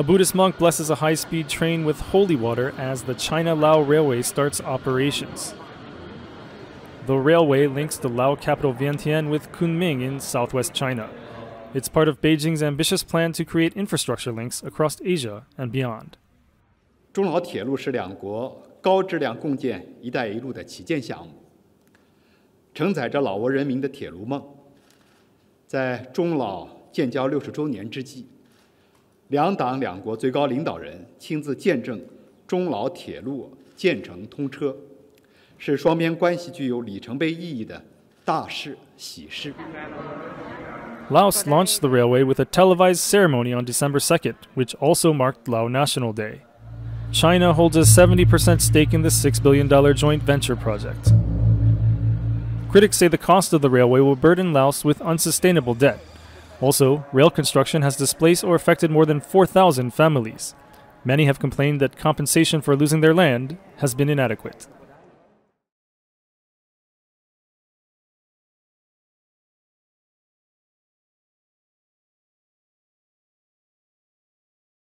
A Buddhist monk blesses a high-speed train with holy water as the China-Laos Railway starts operations. The railway links the Lao capital Vientiane with Kunming in southwest China. It's part of Beijing's ambitious plan to create infrastructure links across Asia and beyond. Laos launched the railway with a televised ceremony on December 2nd, which also marked Lao National Day. China holds a 70% stake in the $6 billion joint venture project. Critics say the cost of the railway will burden Laos with unsustainable debt. Also, rail construction has displaced or affected more than 4,000 families. Many have complained that compensation for losing their land has been inadequate.